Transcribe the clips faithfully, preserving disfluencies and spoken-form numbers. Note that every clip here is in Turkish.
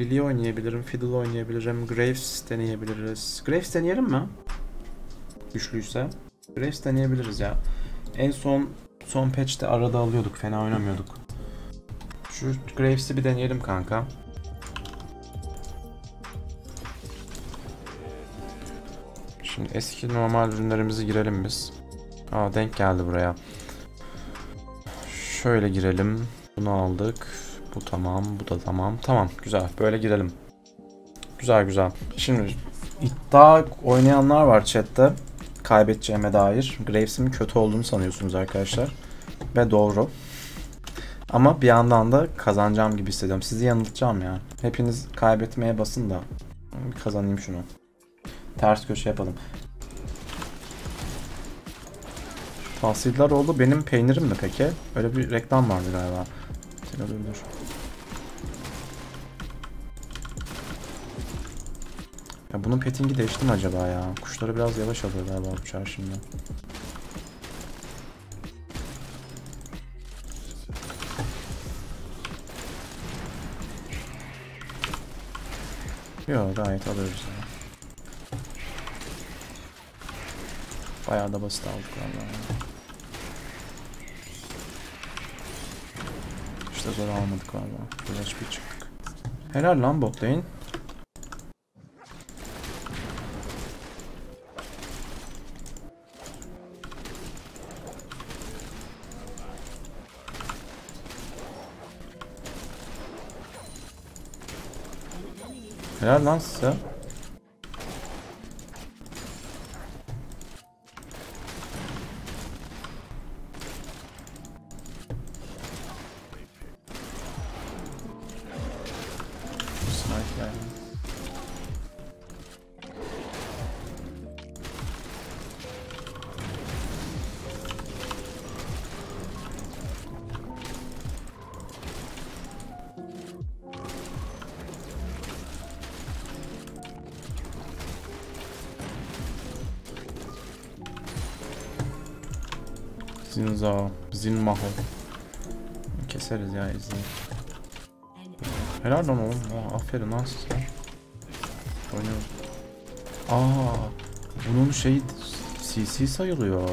Lily oynayabilirim, Fiddle oynayabilirim, Graves deneyebiliriz. Graves deneyelim mi? Güçlüyse. Graves deneyebiliriz ya. En son son patch'te arada alıyorduk, fena oynamıyorduk. Şu Graves'i bir deneyelim kanka. Şimdi eski normal ürünlerimizi girelim biz. Aa, denk geldi buraya. Şöyle girelim. Bunu aldık. Bu tamam, bu da tamam. Tamam, güzel. Böyle girelim. Güzel güzel. Şimdi iddia oynayanlar var chat'te. Kaybedeceğime dair. Graves'in kötü olduğunu sanıyorsunuz arkadaşlar. Ve doğru. Ama bir yandan da kazanacağım gibi hissediyorum. Sizi yanıltacağım ya. Hepiniz kaybetmeye basın da. Bir kazanayım şunu. Ters köşe yapalım. Tahsiller oldu. Benim peynirim mi peki? Öyle bir reklam vardı galiba. Dur dur. Ya bunun petingi değişti mi acaba ya? Kuşları biraz yavaş alıyor galiba uçar şimdi. Yo, gayet alıyoruz ya. Bayağı da basit aldık vallahi. İşte zor almadık vallahi. Biraz bir çıktık. Helal lan bot lane. Helal lan size. Zinza, zin mahol. Keseriz ya izin. Helal lan oğlum. Aa, aferin lan size. Oynuyoruz. Aa, bunun şeyi C C sayılıyor.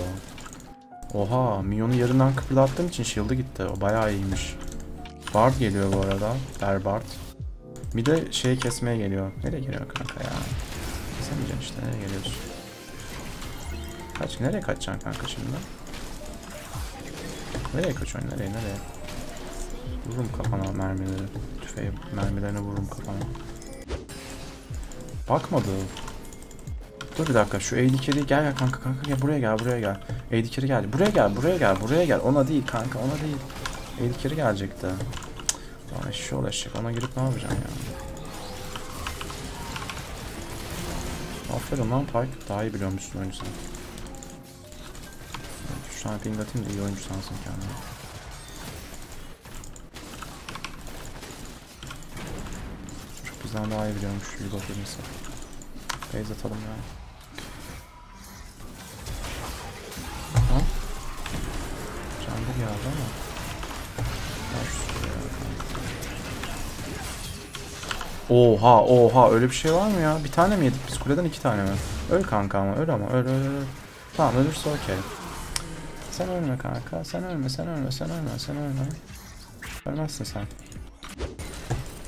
Oha, Mion'u yarından kıpırdattığım için shield'ı gitti. O bayağı iyiymiş. Bard geliyor bu arada. Der Bard. Bir de şey kesmeye geliyor. Nereye geliyor kanka ya? Kesemeyeceksin işte. Nereye geliyorsun? Kaç, nereye kaçacaksın kanka şimdi? Nereye kaçıyorsun? Nereye? Nereye? Vururum kafana mermileri. Tüfeği mermilerine vururum kafana. Bakmadı. Dur bir dakika. Şu eğdi kedi gel ya kanka kanka gel buraya gel buraya gel. Eğdi kedi geldi. Buraya gel buraya gel buraya gel. Ona değil kanka ona değil. Eğdi kedi gelecekti. Lan eşşi ulaşacak. Ona girip ne yapacağım ya? Aferin lan Pyke. Daha iyi biliyormuşsun oyunu sen. Şu an ping atayım da iyi oyuncu sansın kendini. Çok bizden daha iyi biliyormuş şu yüz oturması. Base atalım ya. Ha? Jungle geldi ama. Ver şu ya. Oha oha öyle bir şey var mı ya? Bir tane mi yedik biz kuleden iki tane mi? Öl kanka ama öl ama öl öl öl. Tamam ölürse okey. Sen ölme kanka, sen ölme, sen ölme, sen ölme, sen ölme. Ölmezsin sen.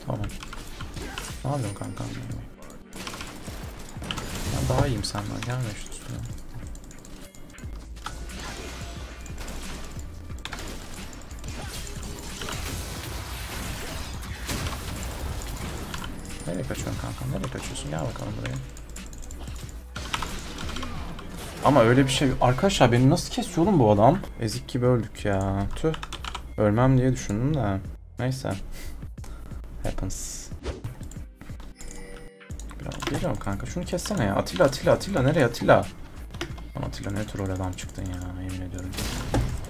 Tamam. Ne yapıyorsun kanka? Ben daha iyiyim senden, gelme şu üstüne. Nereye kaçıyorsun kanka, nereye kaçıyorsun? Gel bakalım buraya. Ama öyle bir şey... Arkadaşlar beni nasıl kesiyor oğlum bu adam? Ezik gibi öldük ya. Tüh. Ölmem diye düşündüm de. Neyse. Happens. Biraz geliyorum kanka. Şunu kessene ya. Atilla, Atilla, Atilla. Nereye Atilla? Lan Atilla ne troll adam çıktın ya. Yemin ediyorum.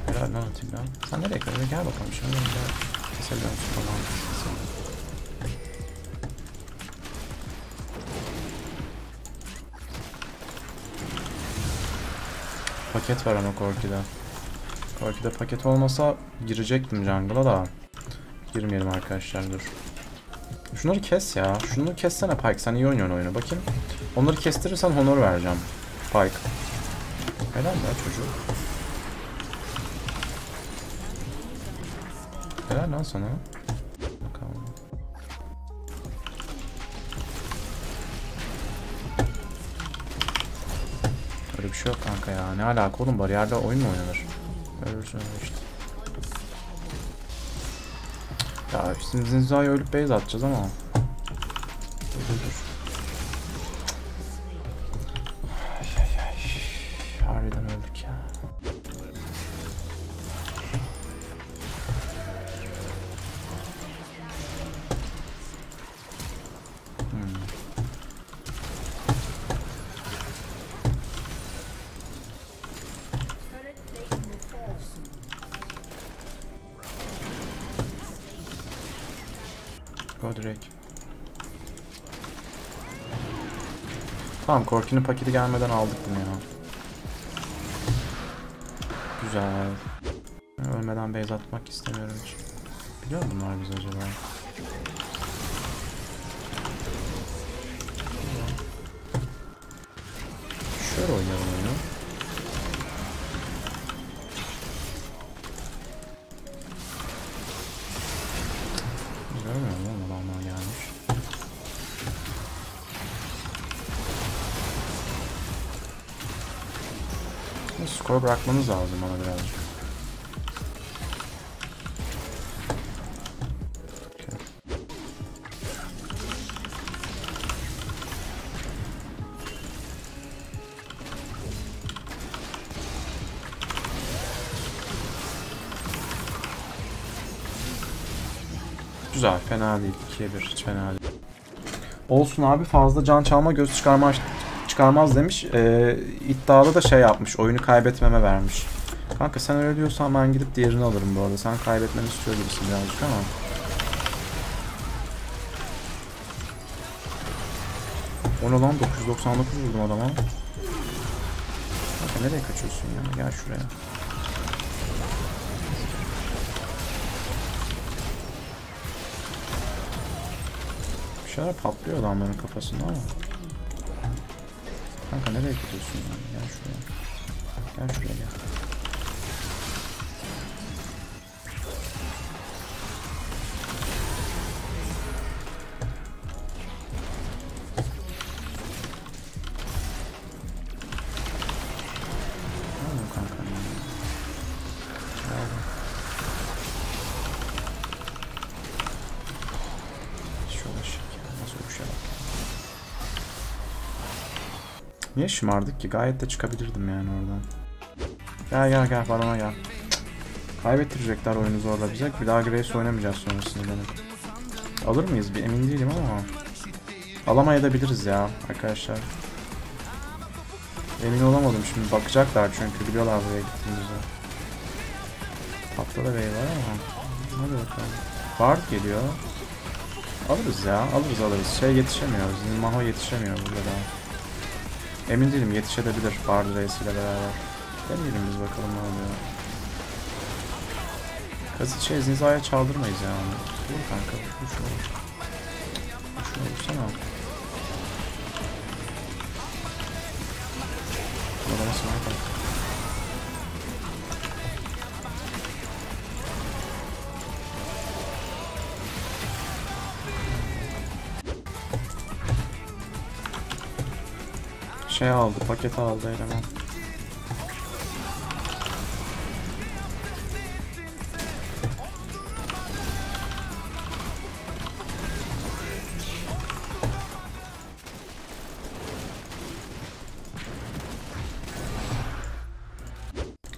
Helal lan Atilla. Sen nereye kadar? Gel bakalım şimdi. Keselim. Keselim. Paket var ama Korki'de. Korki'de paket olmasa girecektim jungle'a da. Girmeyelim arkadaşlar dur. Şunları kes ya. Şunu kessene Pyke. Sen iyi oynuyorsun oyunu. Bakayım. Onları kestirirsen honor vereceğim. Pyke. Helal ya çocuk. Helal lan sana. Bakalım. Öyle bir şey yok kanka ya. Ne alaka oğlum? Bariyerle oyun mu oynanır? Ölürsün işte. Ya şimdi Zinza'yı ölüp base atacağız ama. Ay ay ay. Harbiden öldük ya. Hmm. Direkt. Tamam, Korki'nin paketi gelmeden aldık bunu ya. Güzel. Ölmeden base atmak istemiyorum hiç. Biliyor musun bunlar biz acaba? Şöyle oynayalım oyunu. Görmüyorum lan. Skor bırakmanız lazım bana birazcık. Okay. Güzel, fena değil. ikiye bir hiç fena değil. Olsun abi, fazla can çalma göz çıkarma açtık. Çıkarmaz demiş. Ee, iddialı da şey yapmış. Oyunu kaybetmeme vermiş. Kanka sen öyle diyorsan ben gidip diğerini alırım bu arada. Sen kaybetmeni istiyor gibisin birazcık ama. Ona lan dokuz yüz doksan dokuz vurdum adama. Kanka nereye kaçıyorsun ya? Gel şuraya. Bir şeyler patlıyor adamların kafasında ama. Kanka nereye gidiyorsun lan? Gel şuraya. Gel şuraya gel. Ne oluyor kanka? Şöyle şey ya. Nasıl bir şey var? Niye şımardık ki? Gayet de çıkabilirdim yani oradan. Gel gel gel barona gel. Cık. Kaybettirecekler oyunu zorla bize. Bir daha Graves oynamayacağız sonrasında benim. Alır mıyız? Bir emin değilim ama. Alamayabiliriz ya arkadaşlar. Emin olamadım şimdi. Bakacaklar çünkü biliyorlar buraya gittiğimizi. Tapta da bey var ama. Hadi bakalım. Bard geliyor. Alırız ya. Alırız alırız. Şey yetişemiyoruz. Maho yetişemiyor burada daha. Emin değilim, yetişebilir Bard reisiyle beraber. Deneyelim biz bakalım ne oluyor. Kazıt şey Zinza'ya çaldırmayız yani. Dur kanka, dur şöyle. Dur şöyle. Adama sniper. Şey aldı, paket aldı eleman.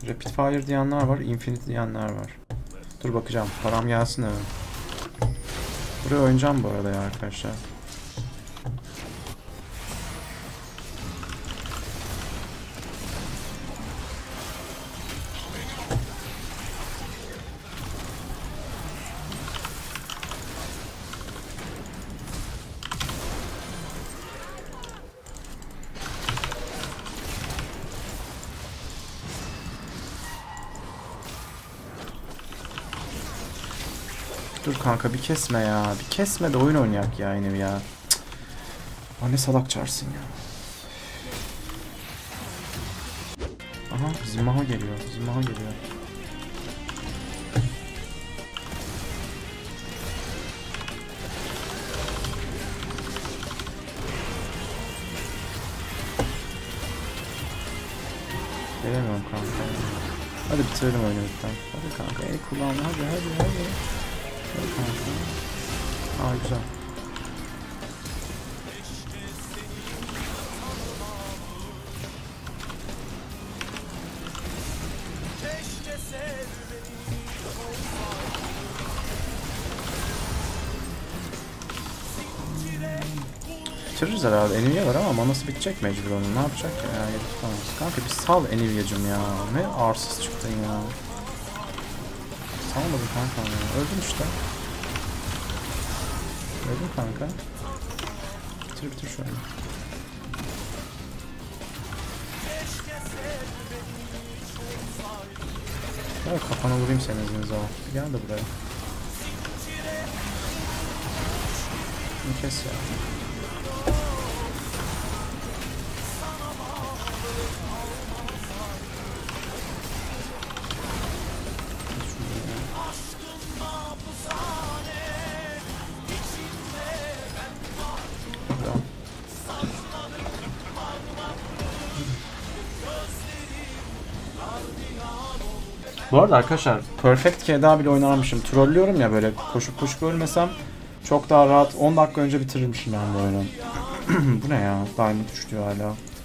Rapid Fire diyenler var, Infinite diyenler var. Dur bakacağım, param gelsin eve. Buraya oynayacağım bu arada ya arkadaşlar. Dur kanka bir kesme ya. Bir kesme de oyun oynayak ya yine ya. Cık. Ne salak çarsın ya. Aha bizim maho geliyor. Bizim maho geliyor. Gelemiyorum kanka. Hadi bitirelim oyunu lütfen. Hadi kanka el kullanma hadi hadi hadi. Hadi kanka. Aa güzel. Bitiririz herhalde. Anivia var ama manası bitecek mecbur onun. Ne yapacak ya? Yani tutamaz. Kanka bir sal Anivia'cım ya. Ne arsız çıktın ya. Salmadım kanka ya. Öldüm işte. Öldüm kanka. Bitir bitir şöyle. Gel kafana vurayım senin izinize o. Gel de buraya. Bunu kes ya. Bu arada arkadaşlar Perfect K'ye daha bile oynarmışım. Trollüyorum ya böyle koşup koşup ölmesem çok daha rahat on dakika önce bitirmişim ben bu oyunu. Bu ne ya? Diamond düştü hala.